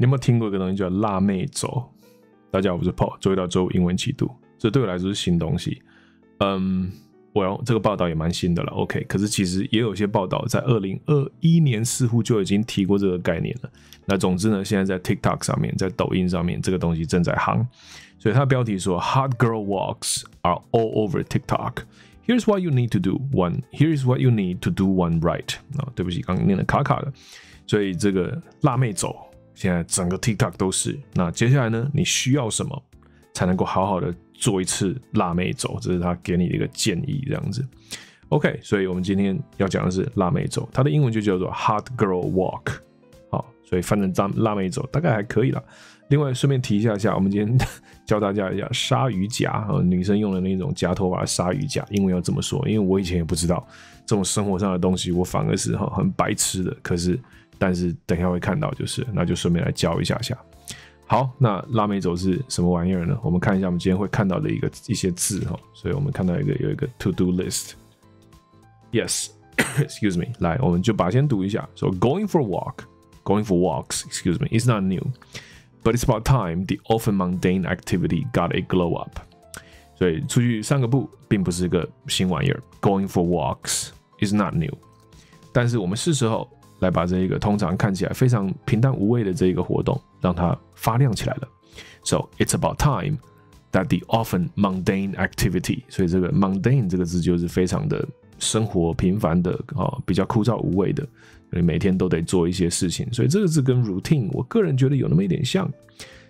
你有没有听过一个东西叫辣妹周？大家好，我是 Paul， 周一到周五英文七度，这对我来说是新东西。我这个报道也蛮新的了 ，OK。可是其实也有些报道在2021年似乎就已经提过这个概念了。那总之呢，现在在 TikTok 上面，在抖音上面，这个东西正在夯。所以它标题说 ，Hot girl walks are all over TikTok。Here's what you need to do one. Here's what you need to do one right. 啊，对不起，刚刚念的卡卡的。所以这个辣妹走，现在整个 TikTok 都是。那接下来呢，你需要什么才能够好好的做一次辣妹走？这是他给你的一个建议，这样子。OK， 所以我们今天要讲的是辣妹走，它的英文就叫做 Hot Girl Walk。好，所以反正辣妹走大概还可以啦。另外顺便提一下，我们今天教大家一下鲨鱼夹，女生用的那种夹头发的鲨鱼夹，英文要这么说，因为我以前也不知道这种生活上的东西，我反而是很白痴的。可是，但是等一下会看到，就是那就顺便来教一下下。好，那辣妹走是什么玩意儿呢？我们看一下我们今天会看到的一些字，所以我们看到有一个 to do list。Yes, excuse me， 来，我们就把先读一下，说 going for walks, excuse me, is not new.But it's about time the often mundane activity got a glow up. 所以出去散个步并不是个新玩意儿。Going for walks is not new. 但是我们是时候来把这一个通常看起来非常平淡无味的这一个活动让它发亮起来了。So it's about time that the often mundane activity. 所以这个 mundane 这个字就是非常的生活平凡的、比较枯燥无味的。你每天都得做一些事情，所以这个字跟 routine 我个人觉得有那么一点像，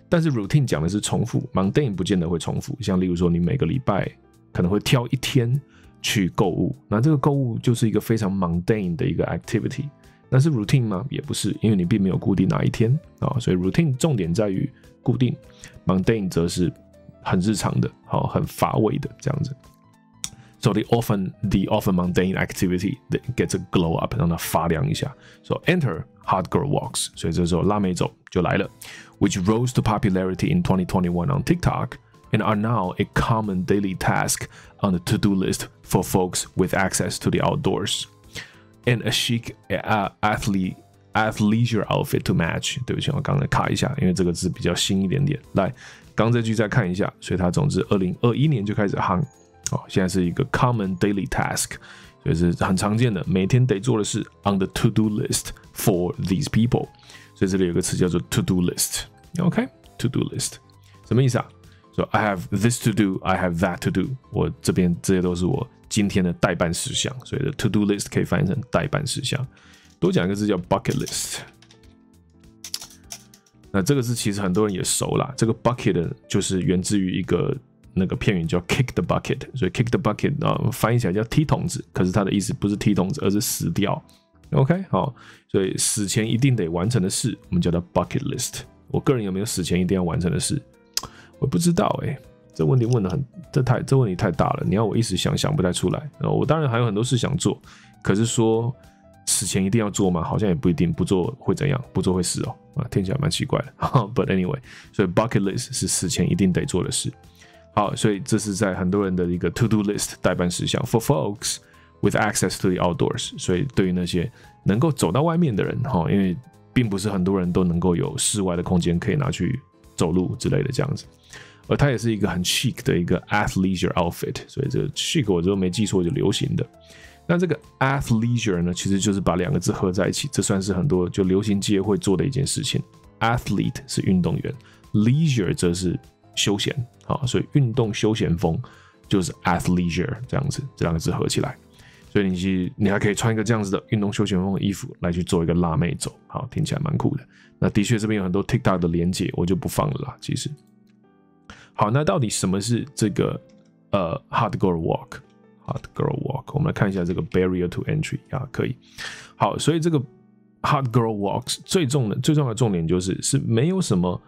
但是 routine 讲的是重复 ，mundane 不见得会重复。像例如说，你每个礼拜可能会挑一天去购物，那这个购物就是一个非常 mundane 的一个 activity。那是 routine 吗？也不是，因为你并没有固定哪一天啊，所以 routine 重点在于固定 ，mundane 则是很日常的，很乏味的这样子。So the often mundane activity that gets a glow up， 让它发亮一下。So enter hot girl walks， 所以这时候辣妹走就来了 ，which rose to popularity in 2021 on TikTok and are now a common daily task on the to-do list for folks with access to the outdoors and a chic athleisure outfit to match。对不起，我刚才卡一下，因为这个字比较新一点点。来，刚这句再看一下，所以它总之2021年就开始夯。现在是一个 common daily task， 就是很常见的，每天得做的事 on the to do list for these people。所以这里有个词叫做 to do list。OK， to do list 什么意思啊？说 I have this to do， I have that to do。我这边这些都是我今天的代办事项，所以 to do list 可以翻译成代办事项。多讲一个字叫 bucket list。那这个字其实很多人也熟啦，这个 bucket 就是源自于一个。那个片语叫 kick the bucket， 所以 kick the bucket 啊，翻译起来叫踢桶子，可是它的意思不是踢桶子，而是死掉。OK， 好，所以死前一定得完成的事，我们叫它 bucket list。我个人有没有死前一定要完成的事？我不知道哎，这问题问的很，这问题太大了，你要我一时想不太出来。我当然还有很多事想做，可是说死前一定要做嘛，好像也不一定，不做会怎样？不做会死哦，啊，听起来蛮奇怪的。But anyway， 所以 bucket list 是死前一定得做的事。好，所以这是在很多人的一个 to do list 代办事项 for folks with access to the outdoors。所以对于那些能够走到外面的人，因为并不是很多人都能够有室外的空间可以拿去走路之类的这样子。而它也是一个很 chic 的一个 athleisure outfit， 所以这个 chic 我如果没记错就流行的。那这个 athleisure 呢，其实就是把两个字合在一起，这算是很多就流行界会做的一件事情。Athlete 是运动员 ，leisure 则是休闲，好，所以运动休闲风就是 athleisure 这样子，这两个字合起来，所以你还可以穿一个这样子的运动休闲风的衣服来去做一个辣妹走，好，听起来蛮酷的。那的确这边有很多 TikTok 的连结，我就不放了啦。其实，好，那到底什么是这个hot girl walk？ hot girl walk， 我们来看一下这个 barrier to entry 啊，可以。好，所以这个 hot girl walks 最重要的重点就是没有什么。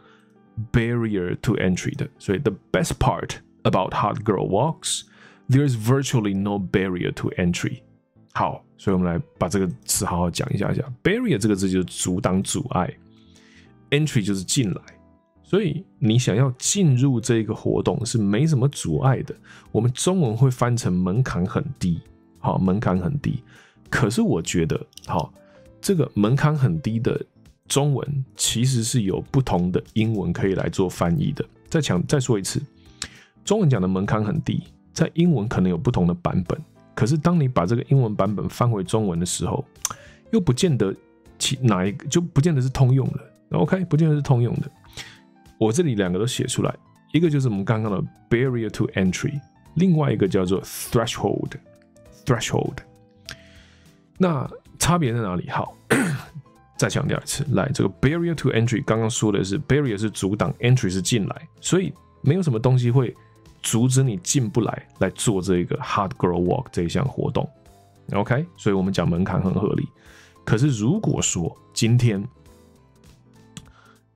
Barrier to entry 的，所以 the best part about hot girl walks, there is virtually no barrier to entry。好，所以我们来把这个词好好讲一下。Barrier 这个字就是阻挡、阻碍 ，entry 就是进来，所以你想要进入这个活动是没什么阻碍的。我们中文会翻成门槛很低，好，门槛很低。可是我觉得，好，这个门槛很低的。中文其实是有不同的英文可以来做翻译的。再说一次，中文讲的门槛很低，在英文可能有不同的版本，可是当你把这个英文版本翻回中文的时候，又不见得哪一个就不见得是通用的。 OK， 不见得是通用的。我这里两个都写出来，一个就是我们刚刚的 barrier to entry， 另外一个叫做 threshold。 那差别在哪里？好，再强调一次，来，这个 barrier to entry 刚刚说的是 barrier 是阻挡， entry 是进来，所以没有什么东西会阻止你进不来来做这个 hard girl walk 这一项活动。 OK， 所以我们讲门槛很合理。可是如果说今天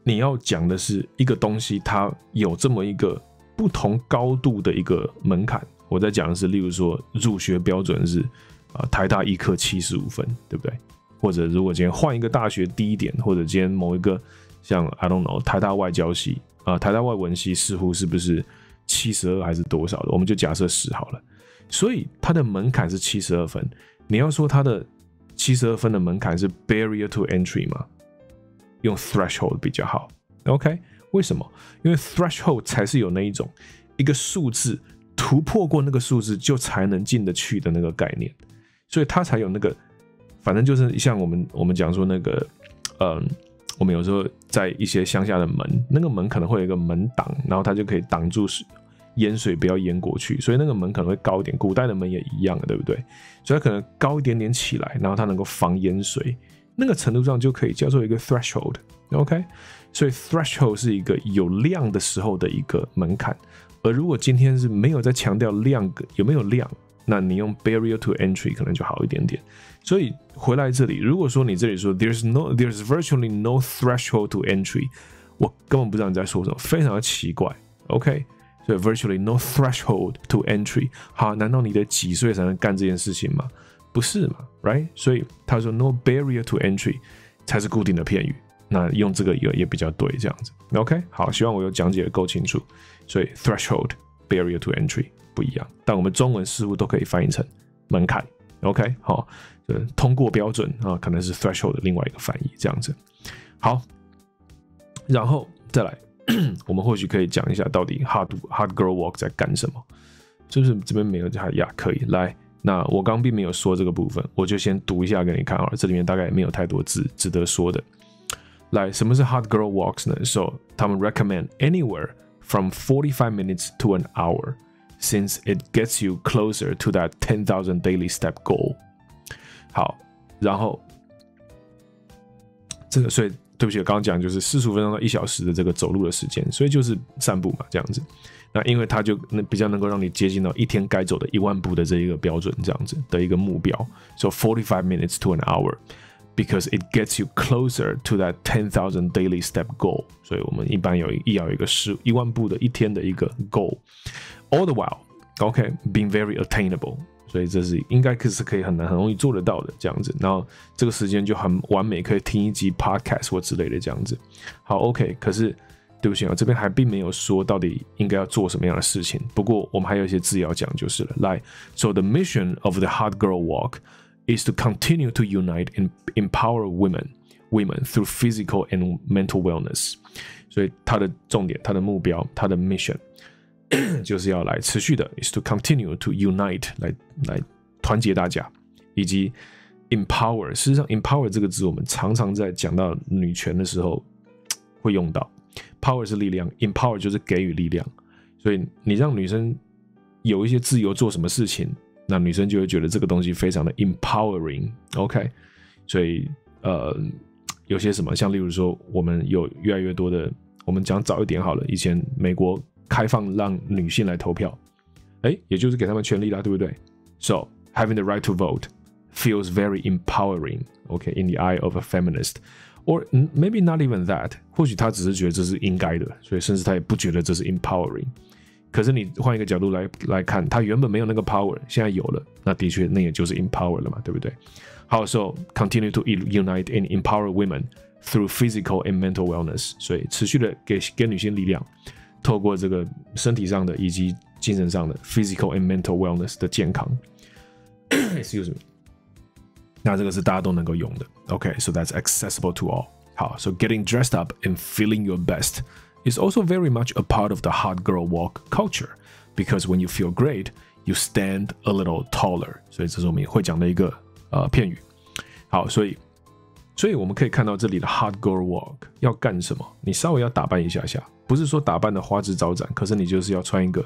你要讲的是一个东西，它有这么一个不同高度的一个门槛，我在讲的是，例如说入学标准是台大医科75分，对不对？或者如果今天换一个大学低一点，或者今天某一个像 I don't know 台大外交系台大外文系似乎是不是72还是多少的？我们就假设10好了。所以它的门槛是72分。你要说它的72分的门槛是 barrier to entry 吗？用 threshold 比较好。OK， 为什么？因为 threshold 才是有那一种一个数字突破过那个数字就才能进得去的那个概念，所以它才有那个。反正就是像我们讲说那个，我们有时候在一些乡下的门，那个门可能会有一个门挡，然后它就可以挡住淹水不要淹过去，所以那个门可能会高一点。古代的门也一样，对不对？所以它可能高一点点起来，然后它能够防淹水，那个程度上就可以叫做一个 threshold。OK， 所以 threshold 是一个有量的时候的一个门槛。而如果今天是没有在强调量有没有量，那你用 barrier to entry 可能就好一点点。所以回来这里，如果说你这里说 there's virtually no threshold to entry， 我根本不知道你在说什么，非常的奇怪。OK， 所以 virtually no threshold to entry， 好，难道你得几岁才能干这件事情吗？不是嘛 ，right？ 所以他说 no barrier to entry 才是固定的片语，那用这个也比较对，这样子。OK， 好，希望我有讲解的够清楚。所以 threshold barrier to entry 不一样，但我们中文似乎都可以翻译成门槛。OK， 好。通过标准啊，可能是 threshold 的另外一个翻译，这样子。好，然后再来，我们或许可以讲一下到底 hard girl walk 在干什么，是不是？这边没有呀，可以来。那我刚并没有说这个部分，我就先读一下给你看啊。这里面大概也没有太多字值得说的。来，什么是 hard girl walks 呢？ So 他们 recommend anywhere from 45 minutes to an hour, since it gets you closer to that 10,000 daily step goal。好，然后这个，所以对不起，我刚刚讲就是45分钟到1小时的这个走路的时间，所以就是散步嘛，这样子。那因为它就比较能够让你接近到一天该走的10000步的这一个标准，这样子的一个目标。So 45 minutes to an hour, because it gets you closer to that 10,000 daily step goal。所以我们一般要有一个10000步的一天的一个 goal。All the while, OK, being very attainable。所以这是应该是可以很容易做得到的这样子，然后这个时间就很完美，可以听一集 podcast 或之类的这样子。好 ，OK， 可是对不起啊，这边还并没有说到底应该要做什么样的事情。不过我们还有一些字要讲就是了。来 ，So the mission of the Hard Girl Walk is to continue to unite and empower women through physical and mental wellness。所以它的重点、它的目标、它的 mission。就是要来持续的 ，is to continue to unite 来团结大家，以及 empower。事实上 ，empower 这个字我们常常在讲到女权的时候会用到。power 是力量 ，empower 就是给予力量。所以你让女生有一些自由做什么事情，那女生就会觉得这个东西非常的 empowering。OK， 所以有些什么像例如说，我们有越来越多的，我们讲早一点好了，以前美国。开放让女性来投票，也就是给他们权利啦，对不对 ？So having the right to vote feels very empowering, okay, in the eye of a feminist, or maybe not even that. 或许他只是觉得这是应该的，所以甚至他也不觉得这是 empowering。可是你换一个角度来看，他原本没有那个 power， 现在有了，那的确那也就是 empower 了嘛，对不对？好 ，So continue to unite and empower women through physical and mental wellness. 所以持续的给女性力量。透过这个身体上的以及精神上的 physical and mental wellness 的健康 ，excuse me， 那这个是大家都能够用的。OK，so that's accessible to all。好 ，so getting dressed up and feeling your best is also very much a part of the hot girl walk culture, because when you feel great, you stand a little taller. 所以这是我们也会讲的一个片语。好，所以我们可以看到这里的 hot girl walk 要干什么？你稍微要打扮一下下，不是说打扮的花枝招展，可是你就是要穿一个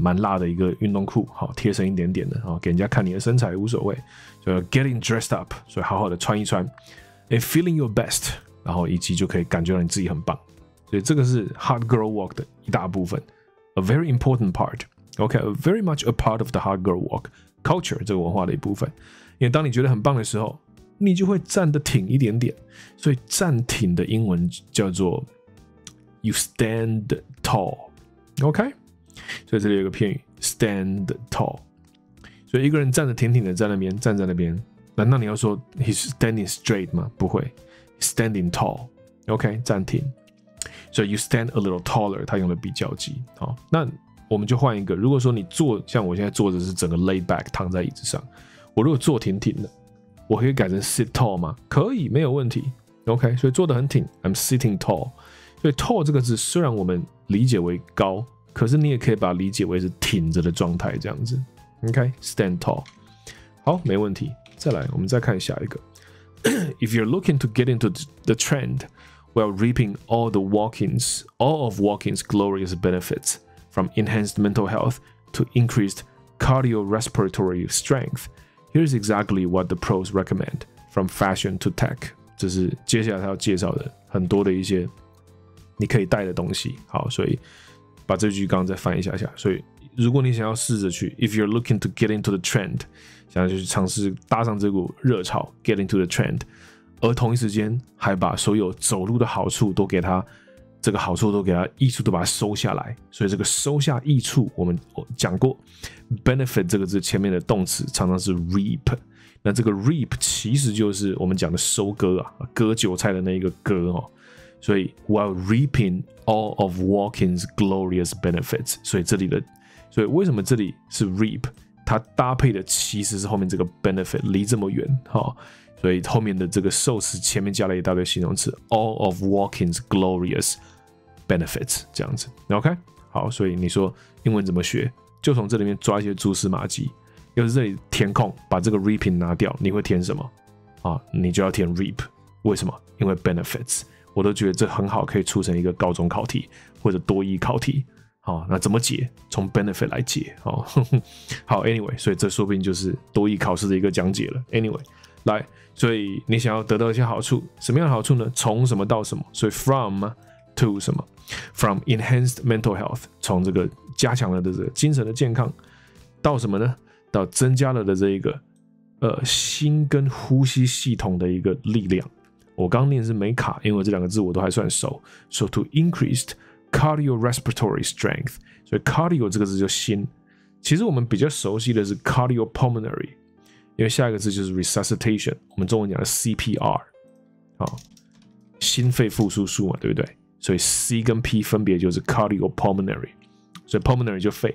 蛮辣的一个运动裤，好贴身一点点的，好给人家看你的身材无所谓。所以 getting dressed up， 所以好好的穿一穿 ，and feeling your best。然后以及就可以感觉到你自己很棒，所以这个是 hot girl walk 的一大部分 ，a very important part. Okay, very much a part of the hot girl walk culture 这个文化的一部分。因为当你觉得很棒的时候，你就会站得挺一点点。所以站挺的英文叫做 you stand tall. Okay， 所以这里有一个片语 stand tall。所以一个人站得挺挺的，站在那边，难道你要说 he's standing straight 吗？不会。Standing tall, OK， 站挺。So you stand a little taller， 它用的比较级。好，那我们就换一个。如果说你坐，像我现在坐着是整个 lay back， 躺在椅子上。我如果坐挺挺的，我可以改成 sit tall 吗？可以，没有问题。OK， 所以坐得很挺 ，I'm sitting tall。所以 tall 这个字虽然我们理解为高，可是你也可以把它理解为是挺着的状态这样子。OK，stand tall。好，没问题。再来，我们再看下一个。If you're looking to get into the trend while reaping all of walking's glorious benefits, from enhanced mental health to increased cardiorespiratory strength, here's exactly what the pros recommend, from fashion to tech. 这是接下来他要介绍的很多的一些你可以带的东西。好，所以把这句刚刚再翻一下下。所以如果你想要试着去 ，if you're looking to get into the trend， 想要去尝试搭上这股热潮 ，get into the trend， 而同一时间还把所有走路的好处都给它，这个好处都给它，益处都把它收下来。所以这个收下益处，我们讲过 ，benefit 这个字前面的动词常常是 reap， 那这个 reap 其实就是我们讲的收割啊，割韭菜的那一个割哦。所以 while reaping all of walking's glorious benefits， 所以这里的。所以为什么这里是 reap？ 它搭配的其实是后面这个 benefit， 离这么远哈、哦，所以后面的这个受词前面加了一大堆形容词 ，all of walking's glorious benefits 这样子 ，OK？ 好，所以你说英文怎么学，就从这里面抓一些蛛丝马迹。要是这里填空，把这个 reaping 拿掉，你会填什么啊？你就要填 reap， 为什么？因为 benefits， 我都觉得这很好，可以出成一个高中考题或者多益考题。哦，那怎么解？从 benefit 来解。哦，好 ，anyway， 所以这说不定就是多益考试的一个讲解了。Anyway， 来，所以你想要得到一些好处，什么样的好处呢？从什么到什么？所以 from to 什么 ？From enhanced mental health， 从这个加强了的这个精神的健康，到什么呢？到增加了的这一个心跟呼吸系统的一个力量。我刚念是没卡，因为这两个字我都还算熟。So to increased。Cardiorespiratory strength， 所以 cardio 这个字就心，其实我们比较熟悉的是 cardiopulmonary， 因为下一个字就是 resuscitation， 我们中文讲的 CPR， 好，心肺复苏术嘛，对不对？所以 C 跟 P 分别就是 cardiopulmonary， 所以 pulmonary 就肺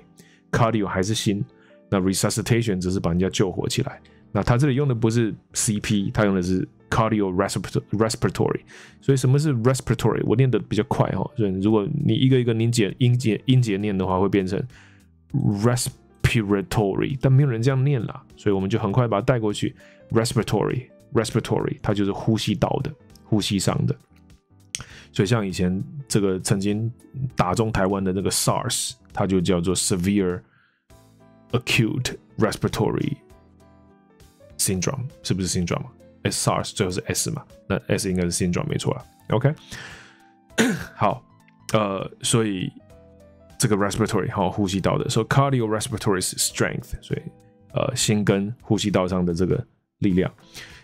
，cardio 还是心，那 resuscitation 只是把人家救活起来，那他这里用的不是 CP， 他用的是。Cardiorespiratory， 所以什么是 respiratory？ 我念的比较快哈，所以如果你一个一个音节念的话，会变成 respiratory， 但没有人这样念啦，所以我们就很快把它带过去 respiratory， 它就是呼吸道的，呼吸上的。所以像以前这个曾经打中台湾的那个 SARS， 它就叫做 severe acute respiratory syndrome， 是不是 syndrome？SARS 最后是 S 嘛，那 S 应该是syndrome没错啦 ，OK 。好，所以这个 respiratory 好呼吸道的，所以 cardiorespiratory strength， 所以心跟呼吸道上的这个力量，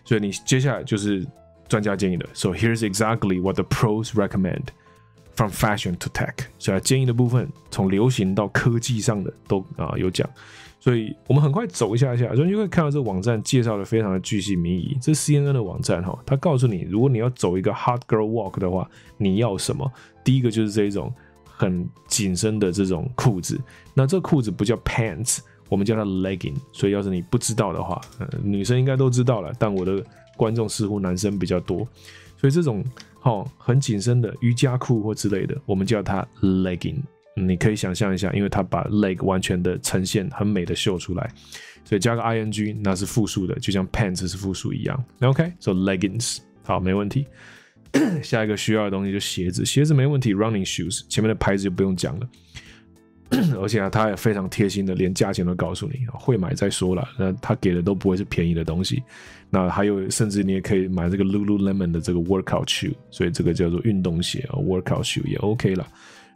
所以你接下来就是专家建议的。So here's exactly what the pros recommend from fashion to tech。所以他建议的部分从流行到科技上的都有讲。所以我们很快走一下下，所以就会看到这个网站介绍的非常的巨细靡遗。这 CNN 的网站哈，它告诉你，如果你要走一个 hot girl walk 的话，你要什么？第一个就是这种很紧身的这种裤子，那这裤子不叫 pants， 我们叫它 legging。所以要是你不知道的话，女生应该都知道了，但我的观众似乎男生比较多，所以这种很紧身的瑜伽裤或之类的，我们叫它 legging。你可以想象一下，因为它把 leg 完全的呈现很美的秀出来，所以加个 ing 那是复数的，就像 pants 是复数一样。OK， so leggings， 好，没问题。下一个需要的东西就是鞋子，鞋子没问题 ，running shoes， 前面的牌子就不用讲了。而且啊，他也非常贴心的，连价钱都告诉你，会买再说了。那他给的都不会是便宜的东西。那还有，甚至你也可以买这个 Lululemon 的这个 workout shoe， 所以这个叫做运动鞋啊 ，workout shoe 也 OK 了。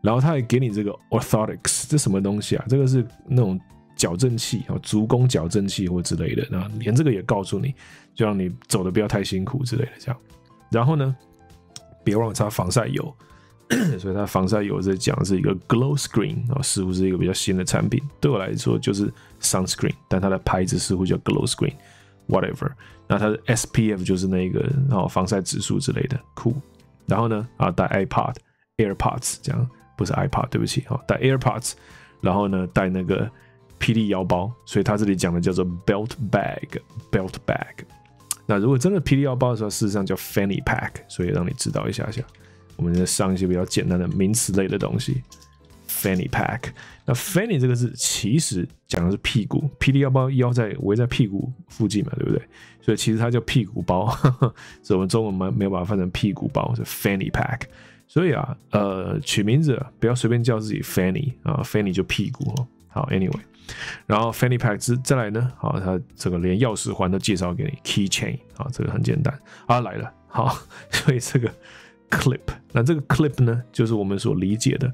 然后他也给你这个 orthotics， 这什么东西啊？这个是那种矫正器啊，足弓矫正器或之类的。那连这个也告诉你，就让你走的不要太辛苦之类的这样。然后呢，别忘了擦防晒油。所以它防晒油在讲是一个 glow screen 啊，似乎是一个比较新的产品。对我来说就是 sunscreen， 但它的牌子似乎叫 glow screen whatever。那它的 SPF 就是那个防晒指数之类的，酷。然后呢，啊，戴 iPod AirPods 这样，不是 iPod， 对不起，戴 AirPods。然后呢，戴那个霹雳腰包，所以它这里讲的叫做 belt bag belt bag。那如果真的霹雳腰包的时候，事实上叫 fanny pack， 所以让你知道一下下。我们再上一些比较简单的名词类的东西 ，fanny pack。那 fanny 这个字其实讲的是屁股，霹雳腰包腰在围在屁股附近嘛，对不对？所以其实它叫屁股包，所以我们中文没有把它翻成屁股包，是 fanny pack。所以啊，取名字不要随便叫自己 fanny 啊 ，fanny 就屁股哦。好 ，anyway， 然后 fanny pack 再来呢，好，它这个连钥匙环都介绍给你 ，key chain 啊，这个很简单啊，来了，好，所以这个。clip， 那这个 clip 呢，就是我们所理解的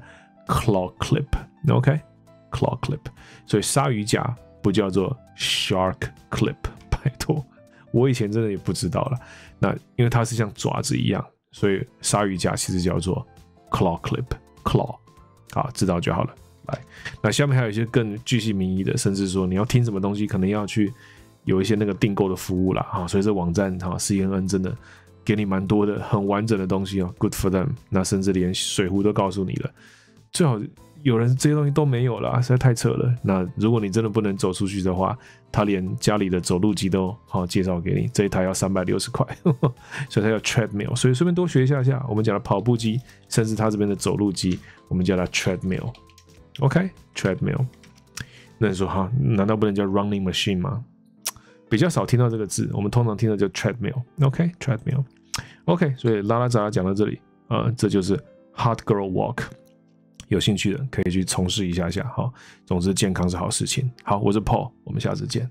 claw clip，OK，claw clip，所以鲨鱼夹不叫做 shark clip， 拜托，我以前真的也不知道了。那因为它是像爪子一样，所以鲨鱼夹其实叫做 claw clip，claw， 好，知道就好了。来，那下面还有一些更巨细靡遗的，甚至说你要听什么东西，可能要去有一些那个订购的服务啦。啊，所以这网站哈 CNN 真的。给你蛮多的很完整的东西哦 ，good for them。那甚至连水壶都告诉你了，最好有人这些东西都没有了，实在太扯了。那如果你真的不能走出去的话，他连家里的走路机都好介绍给你，这一台要360块，所以它叫 treadmill。所以顺便多学一下下，我们讲的跑步机，甚至它这边的走路机，我们叫它 treadmill。OK，treadmill。那你说哈，难道不能叫 running machine 吗？比较少听到这个字，我们通常听到叫 treadmill，OK，treadmill，OK，、okay, 所以拉拉杂杂讲到这里，这就是 hot girl walk， 有兴趣的可以去从事一下下哈。总之，健康是好事情。好，我是 Paul， 我们下次见。